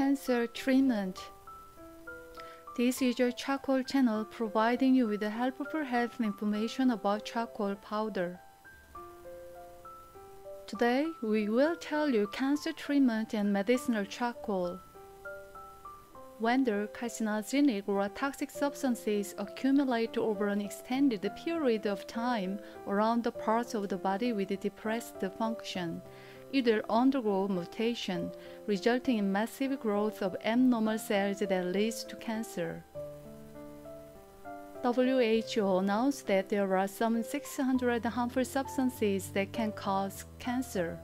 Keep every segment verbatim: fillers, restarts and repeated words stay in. cancer treatment. This is your charcoal channel providing you with helpful health information about charcoal powder. Today, we will tell you cancer treatment and medicinal charcoal. When the carcinogenic or toxic substances accumulate over an extended period of time around the parts of the body with depressed function, it will undergo mutation, resulting in massive growth of abnormal cells that leads to cancer. W H O announced that there are some six hundred harmful substances that can cause cancer.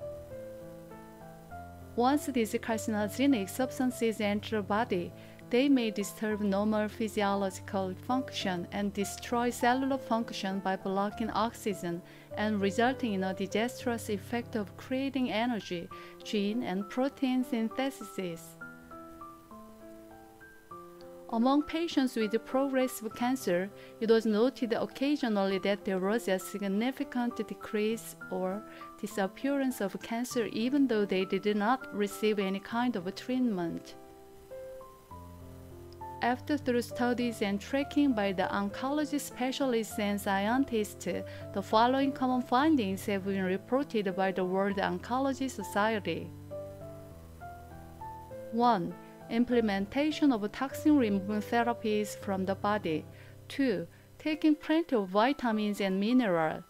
Once these carcinogenic substances enter the body, they may disturb normal physiological function and destroy cellular function by blocking oxygen and resulting in a disastrous effect of creating energy, gene and protein synthesis. Among patients with progressive cancer, it was noted occasionally that there was a significant decrease or disappearance of cancer even though they did not receive any kind of treatment. After through studies and tracking by the oncology specialists and scientists, the following common findings have been reported by the World Oncology Society. one. Implementation of toxin removal therapies from the body. two. Taking plenty of vitamins and minerals.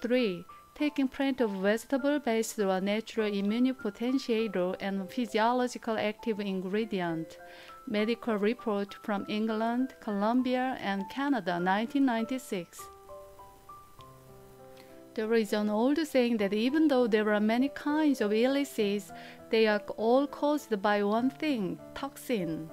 three. Taking plenty of vegetable based or natural immunopotentiator and physiological active ingredient. Medical report from England, Colombia, and Canada, nineteen ninety-six. There is an old saying that even though there are many kinds of illnesses, they are all caused by one thing, toxin.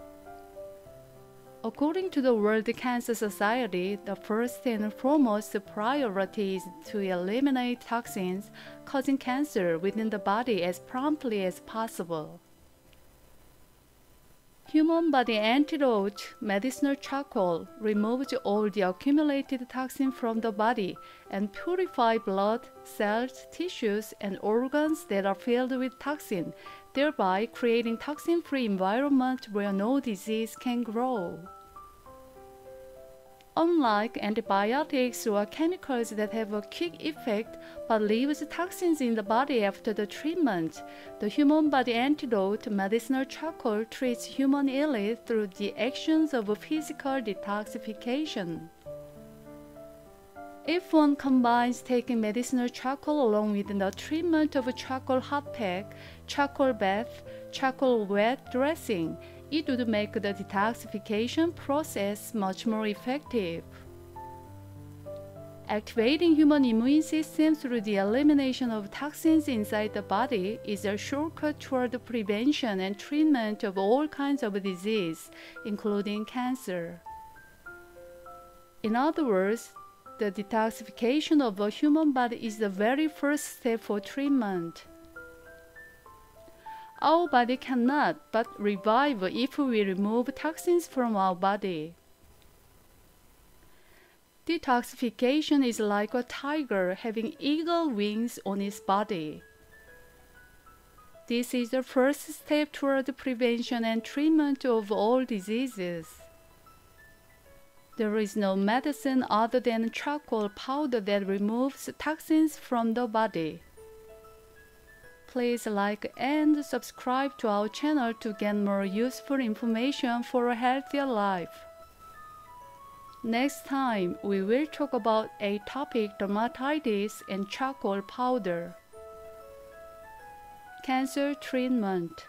According to the World Cancer Society, the first and foremost priority is to eliminate toxins causing cancer within the body as promptly as possible. Human body antidote, medicinal charcoal, removes all the accumulated toxin from the body and purifies blood, cells, tissues, and organs that are filled with toxin, thereby creating toxin-free environment where no disease can grow. Unlike antibiotics or chemicals that have a quick effect but leaves toxins in the body after the treatment, the human body antidote medicinal charcoal treats human illness through the actions of physical detoxification. If one combines taking medicinal charcoal along with the treatment of a charcoal hot pack, charcoal bath, charcoal wet dressing, it would make the detoxification process much more effective. Activating human immune system through the elimination of toxins inside the body is a shortcut toward the prevention and treatment of all kinds of disease, including cancer. In other words, the detoxification of the human body is the very first step for treatment. Our body cannot but revive if we remove toxins from our body. Detoxification is like a tiger having eagle wings on its body. This is the first step toward the prevention and treatment of all diseases. There is no medicine other than charcoal powder that removes toxins from the body. Please like and subscribe to our channel to get more useful information for a healthier life. Next time, we will talk about atopic dermatitis and charcoal powder. Cancer treatment.